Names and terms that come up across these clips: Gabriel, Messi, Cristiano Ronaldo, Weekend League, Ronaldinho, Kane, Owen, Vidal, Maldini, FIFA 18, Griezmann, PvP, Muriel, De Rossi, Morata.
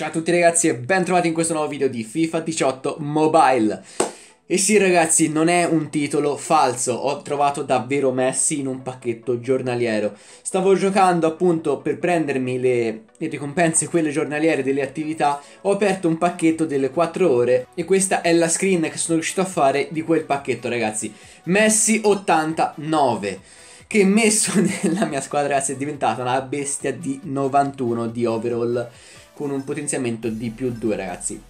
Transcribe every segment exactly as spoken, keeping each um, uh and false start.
Ciao a tutti ragazzi e bentrovati in questo nuovo video di FIFA diciotto Mobile. E sì ragazzi, non è un titolo falso, ho trovato davvero Messi in un pacchetto giornaliero. Stavo giocando appunto per prendermi le, le ricompense, quelle giornaliere delle attività. Ho aperto un pacchetto delle quattro ore e questa è la screen che sono riuscito a fare di quel pacchetto ragazzi. Messi ottantanove, che messo nella mia squadra ragazzi è diventata una bestia di novantuno di overall, con un potenziamento di più due ragazzi.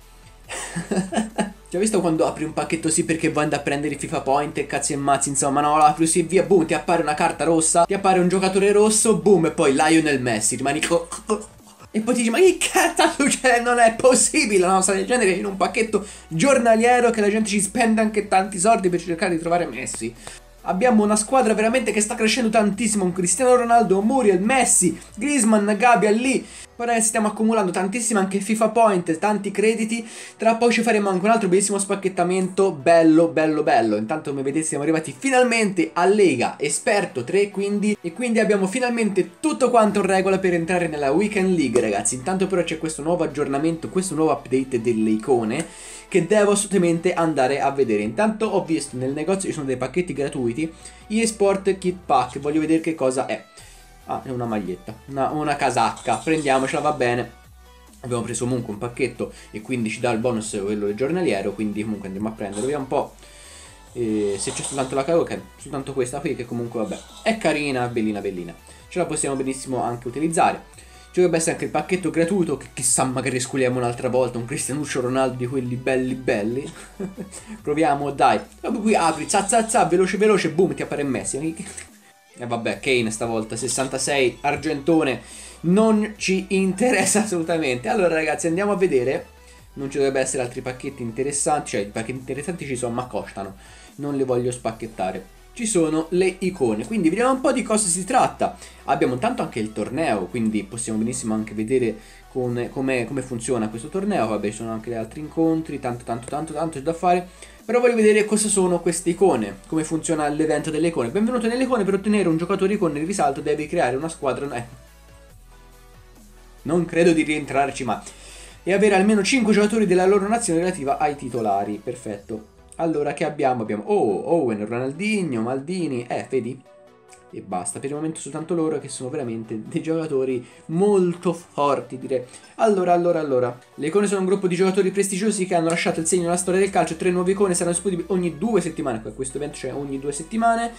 Già visto quando apri un pacchetto sì perché vuoi andare a prendere i FIFA point e cazzo e mazzi, insomma no, lo apri sì e via, boom, ti appare una carta rossa, ti appare un giocatore rosso, boom, e poi Lionel Messi, rimani e poi ti dici ma che cazzo succede, non è possibile una cosa del genere in un pacchetto giornaliero, che la gente ci spende anche tanti soldi per cercare di trovare Messi. Abbiamo una squadra veramente che sta crescendo tantissimo, un Cristiano Ronaldo, Muriel, Messi, Griezmann, Gabriel lì. Poi ragazzi stiamo accumulando tantissimi anche FIFA point, tanti crediti. Tra poco ci faremo anche un altro bellissimo spacchettamento, bello bello bello. Intanto come vedete siamo arrivati finalmente a Lega Esperto tre, quindi, e quindi abbiamo finalmente tutto quanto in regola per entrare nella Weekend League ragazzi. Intanto però c'è questo nuovo aggiornamento, questo nuovo update delle icone che devo assolutamente andare a vedere. Intanto ho visto nel negozio ci sono dei pacchetti gratuiti, eSport Kit Pack, voglio vedere che cosa è. Ah, è una maglietta, una, una casacca, prendiamocela, va bene. Abbiamo preso comunque un pacchetto e quindi ci dà il bonus quello giornaliero, quindi comunque andiamo a prenderlo, vediamo un po' eh, se c'è soltanto la caroca, soltanto questa qui che comunque vabbè è carina, bellina bellina, ce la possiamo benissimo anche utilizzare. Ci dovrebbe essere anche il pacchetto gratuito, che chissà magari sculiamo un'altra volta un Cristianuccio Ronaldo di quelli belli belli. Proviamo dai, proprio qui apri, za za za, veloce veloce, boom, ti appare Messi. E vabbè, Kane stavolta, sessantasei, argentone, non ci interessa assolutamente. Allora ragazzi andiamo a vedere, non ci dovrebbe essere altri pacchetti interessanti, cioè i pacchetti interessanti ci sono ma costano, non li voglio spacchettare. Ci sono le icone, quindi vediamo un po' di cosa si tratta. Abbiamo intanto anche il torneo, quindi possiamo benissimo anche vedere come, come, come funziona questo torneo. Vabbè, ci sono anche gli altri incontri, tanto tanto tanto tanto c'è da fare. Però voglio vedere cosa sono queste icone, come funziona l'evento delle icone. Benvenuto nelle icone, per ottenere un giocatore icone di risalto devi creare una squadra, eh. Non credo di rientrarci ma, e avere almeno cinque giocatori della loro nazione relativa ai titolari, perfetto. Allora che abbiamo? Abbiamo oh, Owen, Ronaldinho, Maldini, eh vedi? E basta, per il momento soltanto loro che sono veramente dei giocatori molto forti direi. Allora, allora, allora, le icone sono un gruppo di giocatori prestigiosi che hanno lasciato il segno nella storia del calcio. Tre nuove icone saranno disponibili ogni due settimane, questo evento c'è ogni due settimane.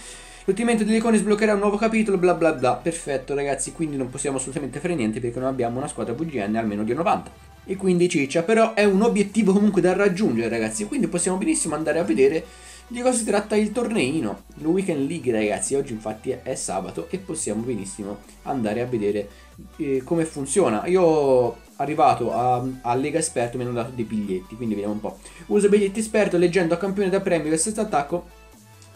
L'ottenimento delle icone sbloccherà un nuovo capitolo, bla bla bla, perfetto ragazzi, quindi non possiamo assolutamente fare niente perché non abbiamo una squadra V G N almeno di novanta. E quindi ciccia, però è un obiettivo comunque da raggiungere ragazzi, quindi possiamo benissimo andare a vedere di cosa si tratta il torneino, il Weekend League ragazzi. Oggi infatti è sabato e possiamo benissimo andare a vedere eh, come funziona. Io arrivato a, a Lega Esperto mi hanno dato dei biglietti, quindi vediamo un po'. Uso biglietti esperto leggendo a campione da premio e sesto attacco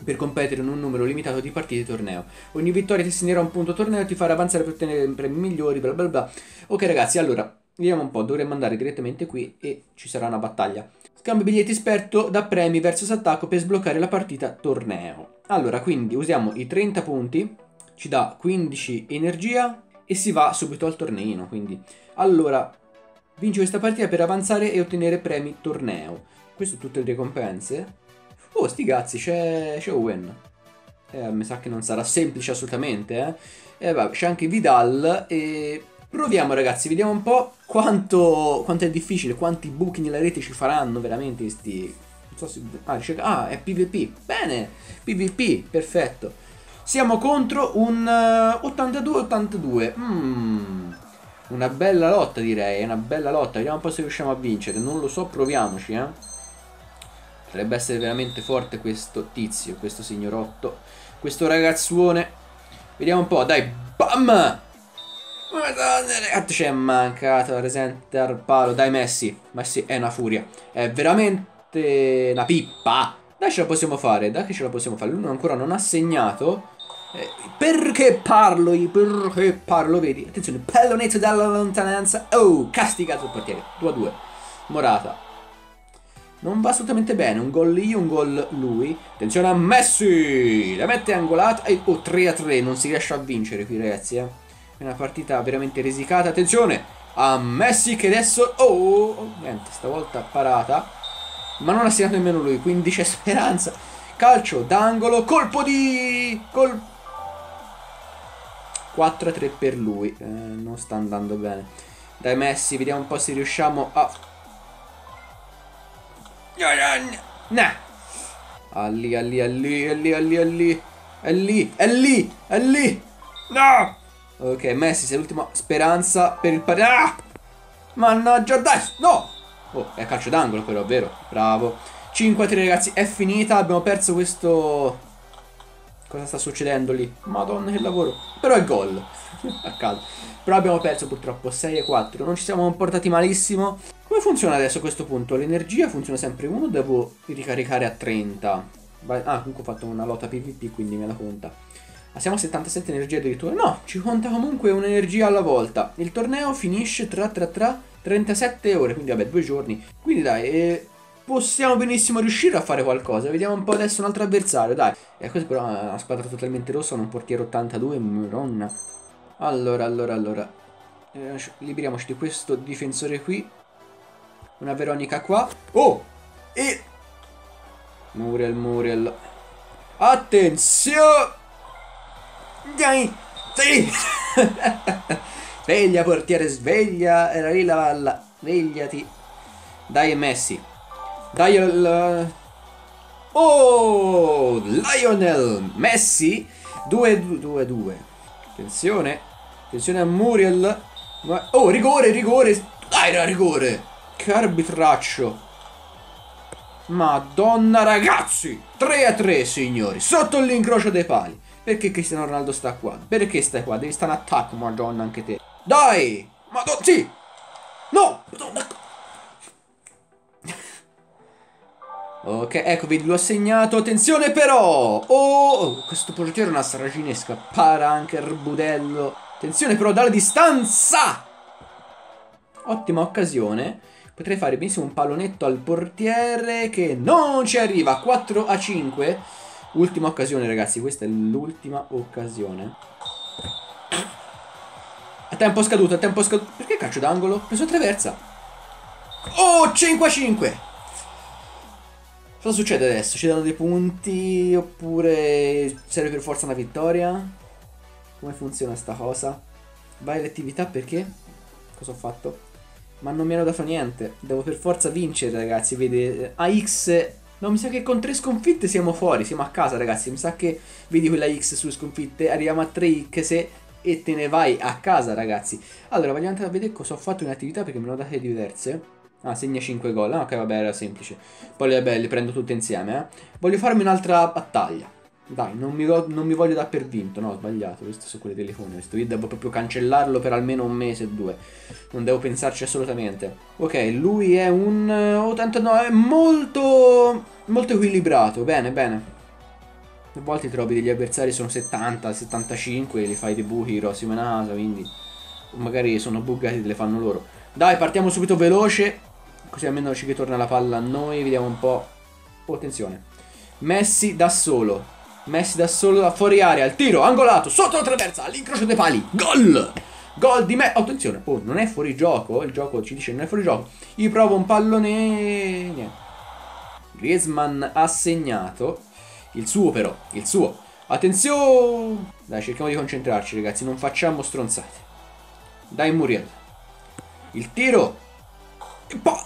per competere in un numero limitato di partite di torneo. Ogni vittoria ti assegnerà un punto torneo e ti farà avanzare per ottenere premi migliori, bla bla bla. Ok ragazzi, allora vediamo un po', dovremmo andare direttamente qui e ci sarà una battaglia. Scambio biglietti esperto da premi versus attacco per sbloccare la partita torneo. Allora, quindi usiamo i trenta punti, ci dà quindici energia e si va subito al torneino. Quindi, allora, vinci questa partita per avanzare e ottenere premi torneo. Queste sono tutte le ricompense. Oh, sti cazzi, c'è Owen. Eh, mi sa che non sarà semplice assolutamente, eh. E vabbè, c'è anche Vidal e... proviamo ragazzi, vediamo un po' quanto, quanto è difficile, quanti buchi nella rete ci faranno veramente questi... non so se... ah, ricerca... ah, è PvP, bene, PvP, perfetto. Siamo contro un ottantadue ottantadue, mm, una bella lotta direi, una bella lotta, vediamo un po' se riusciamo a vincere, non lo so, proviamoci eh. Potrebbe essere veramente forte questo tizio, questo signorotto, questo ragazzuone, vediamo un po', dai, bam! Madonna ragazzi, ci è mancato presente al palo. Dai Messi, Messi è una furia, è veramente una pippa. Dai ce la possiamo fare, dai che ce la possiamo fare. Lui ancora non ha segnato, eh, perché parlo io, perché parlo, vedi. Attenzione, pallonetto dalla lontananza. Oh, castigato il portiere, due a due. Morata, non va assolutamente bene, un gol io, un gol lui. Attenzione a Messi, la mette angolata. Oh, tre a tre, non si riesce a vincere qui ragazzi eh. È una partita veramente risicata, attenzione, a Messi che adesso... Oh, niente, stavolta parata. Ma non ha segnato nemmeno lui, quindi c'è speranza. Calcio d'angolo, colpo di... Col... quattro a tre per lui. Eh, non sta andando bene. Dai Messi, vediamo un po' se riusciamo a... Nah. Allì, allì, allì, allì, allì, allì. È lì, è lì, è lì. No! Ok, Messi, sei l'ultima speranza per il pari. Ah! Mannaggia, dai, no! Oh, è calcio d'angolo quello, vero? Bravo. cinque a tre ragazzi, è finita, abbiamo perso questo... Cosa sta succedendo lì? Madonna, che lavoro. Però è gol. A caso. Però abbiamo perso purtroppo sei a quattro, non ci siamo comportati malissimo. Come funziona adesso a questo punto? L'energia funziona sempre uno, devo ricaricare a trenta. Ah, comunque ho fatto una lotta PvP, quindi me la conta. Ah, siamo a settantasette energie addirittura. No, ci conta comunque un'energia alla volta. Il torneo finisce tra, tra, tra trentasette ore, quindi vabbè, due giorni. Quindi dai, eh, possiamo benissimo riuscire a fare qualcosa. Vediamo un po' adesso un altro avversario, dai. E questo però è una squadra totalmente rossa, un portiere ottantadue, madonna. Allora, allora, allora eh, liberiamoci di questo difensore qui. Una Veronica qua. Oh! E... Muriel, Muriel. Attenzione! Dai! Sì! Sveglia portiere, sveglia. Era lì la palla. Svegliati. Dai Messi. Dai al... Oh! Lionel Messi. due a due. Attenzione. Attenzione a Muriel. Oh, rigore, rigore. Dai, era rigore. Che arbitraccio. Madonna ragazzi, tre a tre signori, sotto l'incrocio dei pali. Perché Cristiano Ronaldo sta qua? Perché stai qua? Devi stare in attacco, madonna anche te. Dai, madonna, sì. No, madonna. Ok, eccovi, l'ho segnato, attenzione però. Oh, questo portiere è una saracinesca. Para anche il budello. Attenzione però dalla distanza. Ottima occasione. Potrei fare benissimo un pallonetto al portiere che non ci arriva. quattro a cinque. Ultima occasione ragazzi, questa è l'ultima occasione. A tempo scaduto, a tempo scaduto. Perché calcio d'angolo? Ho preso traversa. Oh, cinque a cinque. Cosa succede adesso? Ci danno dei punti oppure serve per forza una vittoria? Come funziona sta cosa? Vai alle attività perché? Cosa ho fatto? Ma non mi hanno dato niente. Devo per forza vincere ragazzi. Vedi A X. No, mi sa che con tre sconfitte siamo fuori. Siamo a casa ragazzi. Mi sa che vedi quella X su sconfitte. Arriviamo a tre X e te ne vai a casa ragazzi. Allora voglio andare a vedere cosa ho fatto in attività, perché me ne ho date diverse. Ah, segna cinque gol. Ah, ok, vabbè, era semplice. Poi vabbè, le prendo tutte insieme, eh. Voglio farmi un'altra battaglia. Dai, non mi, non mi voglio dare per vinto. No, ho sbagliato, questo su quelle telefoni. Questo io devo proprio cancellarlo per almeno un mese o due. Non devo pensarci assolutamente. Ok, lui è un ottantanove, molto molto equilibrato, bene, bene. A volte trovi degli avversari sono settanta, settantacinque e li fai dei buchi rossi manasa, quindi magari sono buggati, le fanno loro. Dai, partiamo subito veloce, così almeno ci ritorna la palla a noi. Vediamo un po'. Oh, attenzione, Messi da solo. Messi da solo da fuori area, il tiro, angolato, sotto la traversa, all'incrocio dei pali, gol! Gol di me, oh, attenzione, oh, non è fuori gioco, il gioco ci dice non è fuori gioco. Gli provo un pallone, niente. Griezmann ha segnato, il suo però, il suo. Attenzione! Dai, cerchiamo di concentrarci ragazzi, non facciamo stronzate. Dai Muriel. Il tiro. E poi...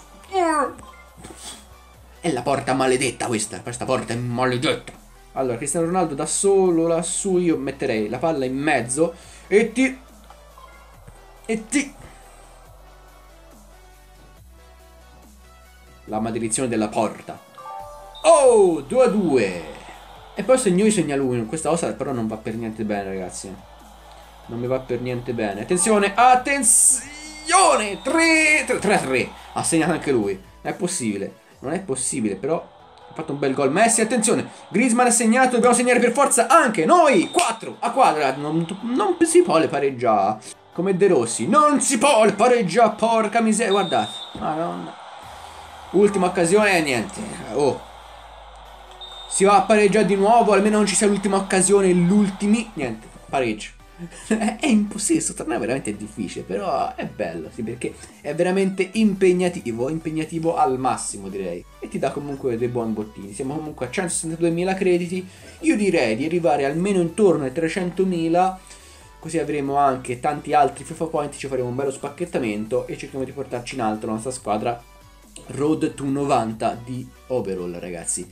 È la porta maledetta questa, questa porta è maledetta. Allora, Cristiano Ronaldo da solo lassù, io metterei la palla in mezzo e ti... E ti... La maledizione della porta. Oh, due a due. E poi segno io, segna lui. Questa cosa però non va per niente bene, ragazzi. Non mi va per niente bene. Attenzione, attenzione. tre a tre. Ha segnato anche lui. Non è possibile. Non è possibile, però... Ha fatto un bel gol Messi, attenzione, Griezmann ha segnato, dobbiamo segnare per forza anche noi, quattro a quattro, non, non si può le pareggiare, come De Rossi, non si può le pareggiare, porca miseria, guardate, madonna, ultima occasione e niente, oh, si va a pareggiare di nuovo, almeno non ci sia l'ultima occasione, l'ultimi, niente, pareggio, è impossibile, sottolinea veramente difficile, però è bello, sì, perché è veramente impegnativo, impegnativo al massimo direi, e ti dà comunque dei buoni bottini. Siamo comunque a centosessantaduemila crediti, io direi di arrivare almeno intorno ai trecentomila, così avremo anche tanti altri FIFA Point, ci faremo un bello spacchettamento e cerchiamo di portarci in alto la nostra squadra Road to novanta di overall, ragazzi.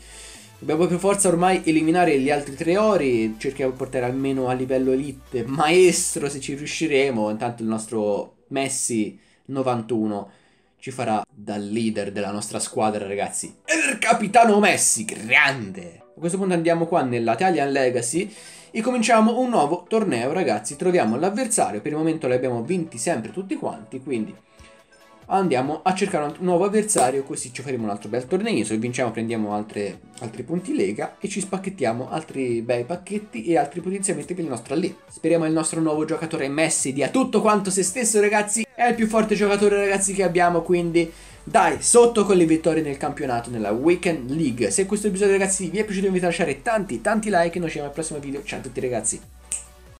Dobbiamo per forza ormai eliminare gli altri tre ori, cerchiamo di portare almeno a livello elite maestro se ci riusciremo. Intanto il nostro Messi novantuno ci farà da leader della nostra squadra, ragazzi. Il capitano Messi, grande! A questo punto andiamo qua nella Italian Legacy e cominciamo un nuovo torneo, ragazzi. Troviamo l'avversario, per il momento li abbiamo vinti sempre tutti quanti, quindi andiamo a cercare un nuovo avversario, così ci faremo un altro bel torneo. Se vinciamo prendiamo altre, altri punti Lega e ci spacchettiamo altri bei pacchetti e altri potenziamenti per il nostro Allee. Speriamo il nostro nuovo giocatore Messi dia tutto quanto se stesso, ragazzi. È il più forte giocatore, ragazzi, che abbiamo, quindi dai, sotto con le vittorie nel campionato, nella Weekend League. Se questo episodio, ragazzi, vi è piaciuto, vi invito a lasciare tanti tanti like e noi ci vediamo al prossimo video. Ciao a tutti, ragazzi.